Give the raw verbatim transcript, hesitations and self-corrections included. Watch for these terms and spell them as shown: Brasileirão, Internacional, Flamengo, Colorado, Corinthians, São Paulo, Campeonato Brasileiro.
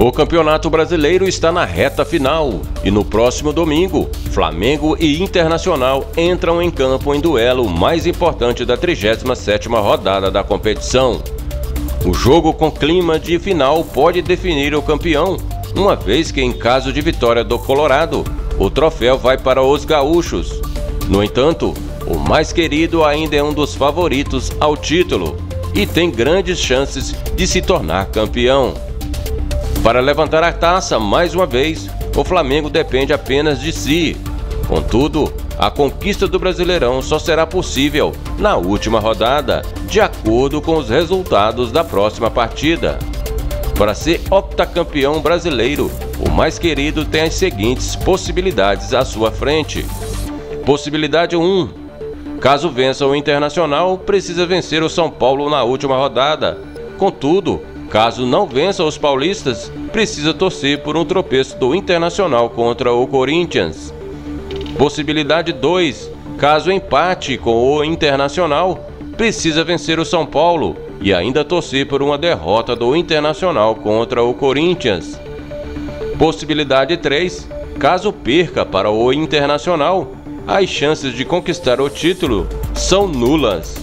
O Campeonato Brasileiro está na reta final e no próximo domingo, Flamengo e Internacional entram em campo em duelo mais importante da trigésima sétima rodada da competição. O jogo com clima de final pode definir o campeão, uma vez que em caso de vitória do Colorado, o troféu vai para os gaúchos. No entanto, o mais querido ainda é um dos favoritos ao título e tem grandes chances de se tornar campeão. Para levantar a taça, mais uma vez, o Flamengo depende apenas de si. Contudo, a conquista do Brasileirão só será possível na última rodada, de acordo com os resultados da próxima partida. Para ser octacampeão brasileiro, o mais querido tem as seguintes possibilidades à sua frente. Possibilidade um. Caso vença o Internacional, precisa vencer o São Paulo na última rodada. Contudo, caso não vença os paulistas, precisa torcer por um tropeço do Internacional contra o Corinthians. Possibilidade dois. Caso empate com o Internacional, precisa vencer o São Paulo e ainda torcer por uma derrota do Internacional contra o Corinthians. Possibilidade três. Caso perca para o Internacional, as chances de conquistar o título são nulas.